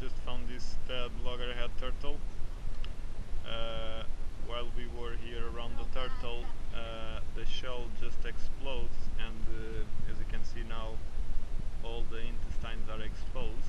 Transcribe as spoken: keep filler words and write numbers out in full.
just found this dead loggerhead turtle. Uh, while we were here around the turtle, uh, the shell just explodes, and uh, as you can see now, all the intestines are exposed.